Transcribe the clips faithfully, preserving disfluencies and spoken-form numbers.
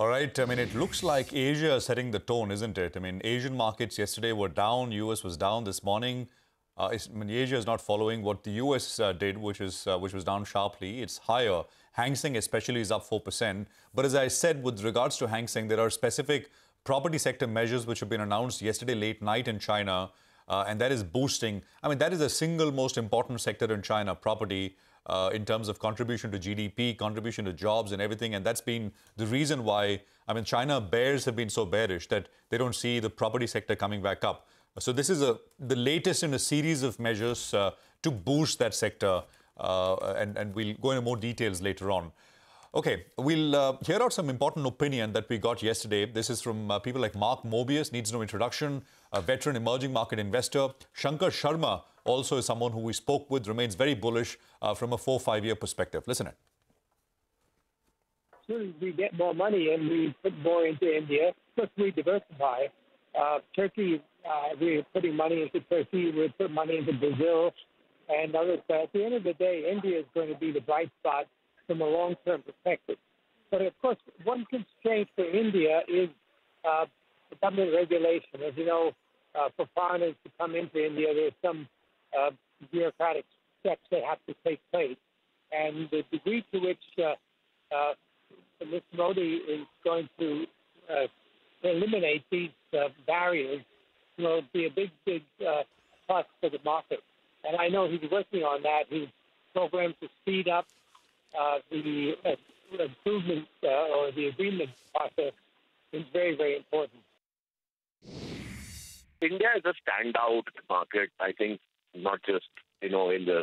All right. I mean, it looks like Asia is setting the tone, isn't it? I mean, Asian markets yesterday were down. U S was down this morning. Uh, I mean, Asia is not following what the U S uh, did, which is uh, which was down sharply. It's higher. Hang Seng especially is up four percent. But as I said, with regards to Hang Seng, there are specific property sector measures which have been announced yesterday late night in China. Uh, and that is boosting. I mean, that is the single most important sector in China, property, uh, in terms of contribution to G D P, contribution to jobs and everything. And that's been the reason why, I mean, China bears have been so bearish that they don't see the property sector coming back up. So this is a, the latest in a series of measures uh, to boost that sector. Uh, and, and we'll go into more details later on. Okay, we'll uh, hear out some important opinion that we got yesterday. This is from uh, people like Mark Mobius, needs no introduction, a veteran emerging market investor. Shankar Sharma also is someone who we spoke with, remains very bullish uh, from a four, five-year perspective. Listen in. As soon as we get more money and we put more into India, plus we diversify. Uh, Turkey, uh, we're putting money into Turkey, we're putting money into Brazil and others. But at the end of the day, India is going to be the bright spot from a long-term perspective. But of course, one constraint for India is uh, government regulation. As you know, uh, for foreigners to come into India, there's some uh, bureaucratic steps that have to take place. And the degree to which uh, uh, Miz Modi is going to uh, eliminate these uh, barriers will be a big, big uh, plus for the market. And I know he's working on that. He's programmed to speed up Uh, the uh, improvement uh, or the agreement process is very, very important. India is a standout market, I think, not just, you know, in the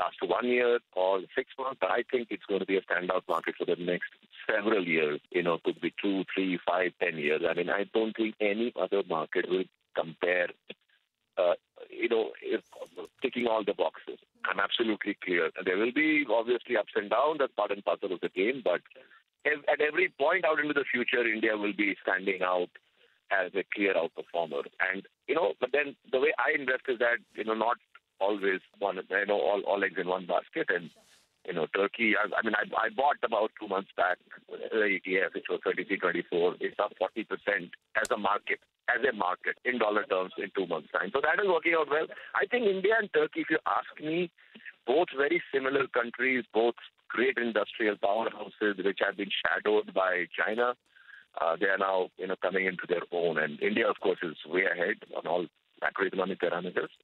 last one year or six months, but I think it's going to be a standout market for the next several years. You know, could be two, three, five, ten years. I mean, I don't think any other market will compare, uh, you know, if, ticking all the boxes. I'm absolutely clear. There will be obviously ups and downs. That's part and parcel of the game. But at every point out into the future, India will be standing out as a clear outperformer. And, you know, but then the way I invest is that, you know, not always one, you know, all, all eggs in one basket. And, you know, Turkey, I, I mean, I, I bought about two months back the E T F, which was thirty-three twenty-four. It's up forty percent as a market. as a market in dollar terms in two months' time. So that is working out well. I think India and Turkey, if you ask me, both very similar countries, both great industrial powerhouses which have been shadowed by China. Uh, they are now, you know, coming into their own. And India, of course, is way ahead on all macroeconomic parameters.